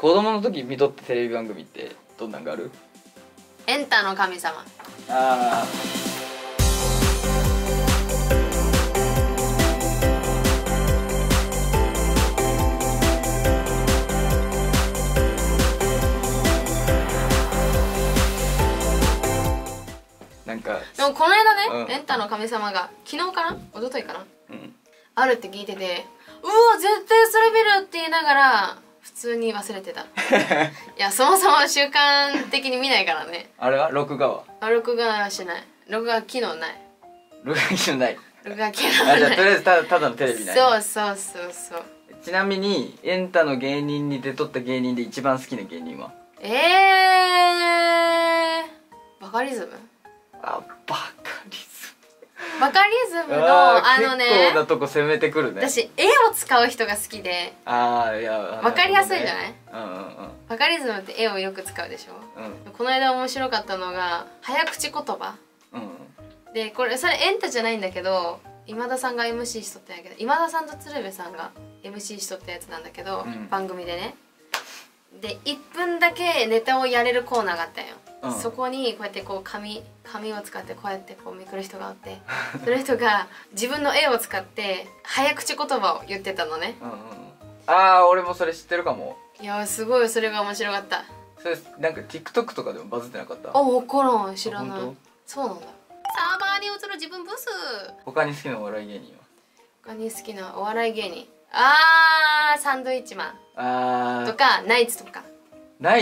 子供の時見とったテレビ番組ってどんなんがある？エンタの神様。ああ。なんかでもこの間ね、エンタの神様が昨日かな一昨日かな、あるって聞いてて、うわ絶対それ見るって言いながら普通に忘れてた。いやそもそも習慣的に見ないからね。あれは録画は？録画はしない。録画機能ない。録画機能ない。録画機能ない。じゃあとりあえずただのテレビない。そうそうそうそう。ちなみにエンタの芸人に出とった芸人で一番好きな芸人は？バカリズム。あ、バカリズム。バカリズムのね、結構なとこ攻めてくるね。私絵を使う人が好きで、いや分かりやすいじゃない？バカリズムって絵をよく使うでしょ。この間面白かったのが早口言葉で、これそれエンタじゃないんだけど、今田さんが MC しとったんやけど、今田さんと鶴瓶さんが MC しとったやつなんだけど、番組でね、で1分だけネタをやれるコーナーがあったんよ。そこにこうやってこう紙を使ってこうやってこうめくる人がおって、その人が自分の絵を使って早口言葉を言ってたのね。ああ俺もそれ知ってるかも。いやすごいそれが面白かった。それなんか TikTok とかでもバズってなかった？あ、分からん、知らない。そうなんだ。サーバーに映る自分ブス。他に好きなお笑い芸人は？他に好きなお笑い芸人、サンドイッチマンとかナイツとか。ナ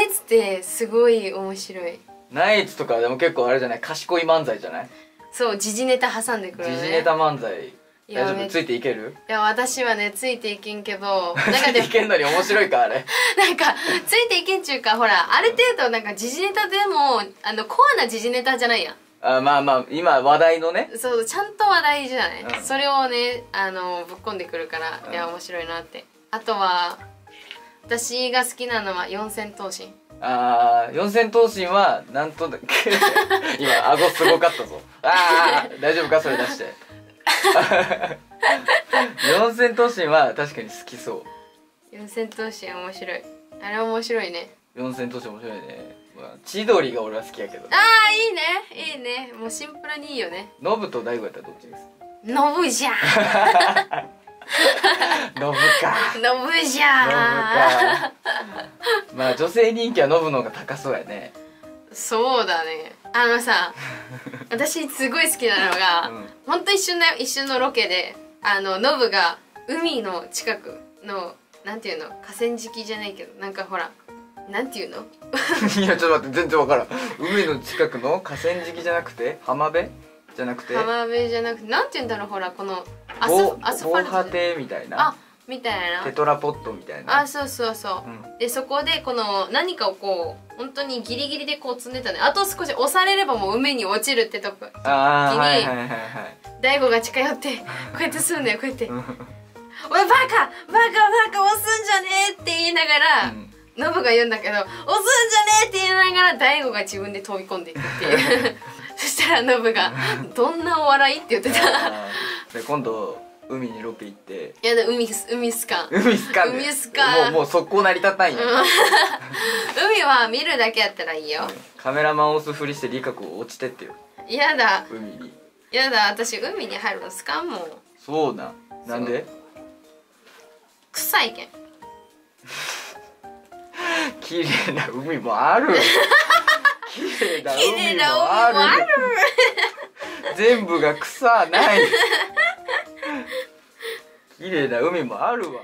イツってすごい面白い。ナイツとかでも結構あれじゃない、賢い漫才じゃない？そう、時事ネタ挟んでくるね。時事ネタ漫才大丈夫？ついていける？いや私はねついていけんけどついていけんのに面白いかあれなんかついていけんちゅうか、ほらある程度なんか時事ネタでもコアな時事ネタじゃないやん。まあまあ今話題のね。そう、ちゃんと話題じゃない、それをねぶっこんでくるから、いや面白いなって。あとは私が好きなのは四千頭身。四千頭身はなんとだっけ今顎すごかったぞ。大丈夫かそれ出して四千頭身は確かに好きそう。四千頭身面白い。あれ面白いね。四千頭身面白いね。千鳥が俺は好きやけど。いいねいいね。もうシンプルにいいよね。ノブと大悟やったらどっちです？ノブじゃんノブか。ノブじゃー。まあ女性人気はノブの方が高そうやね。そうだね。さ私すごい好きなのが、ほんと一瞬のロケでノブが海の近くのなんていうの、河川敷じゃないけどなんかほらなんていうのいやちょっと待って全然わからん。海の近くの河川敷じゃなくて浜辺じゃなくて、浜辺じゃなくてなんていうんだろう、ほらこの防波堤みたいな、みたいなテトラポットみたいな。そうそうそう、でそこでこの何かをこう本当にギリギリでこう積んでたね。あと少し押されればもう海に落ちるってとこに大悟が近寄ってこうやってすんだよ。こうやって「おいバカバカバカ押すんじゃねえ」って言いながら、ノブが言うんだけど「押すんじゃねえ」って言いながら大悟が自分で飛び込んでいくっていうそしたらノブが「どんなお笑い?」って言ってた。で今度海にロケ行って、いやで海っすかもう速攻成り立たんよ海は見るだけやったらいいよ。カメラマン押すふりしてリカ子落ちてってよ。やだ海に。やだ私海に入るの好かんもん。そうな、なんで？臭いけん綺麗な海もある綺麗な海もある全部が草ない綺麗な海もあるわ。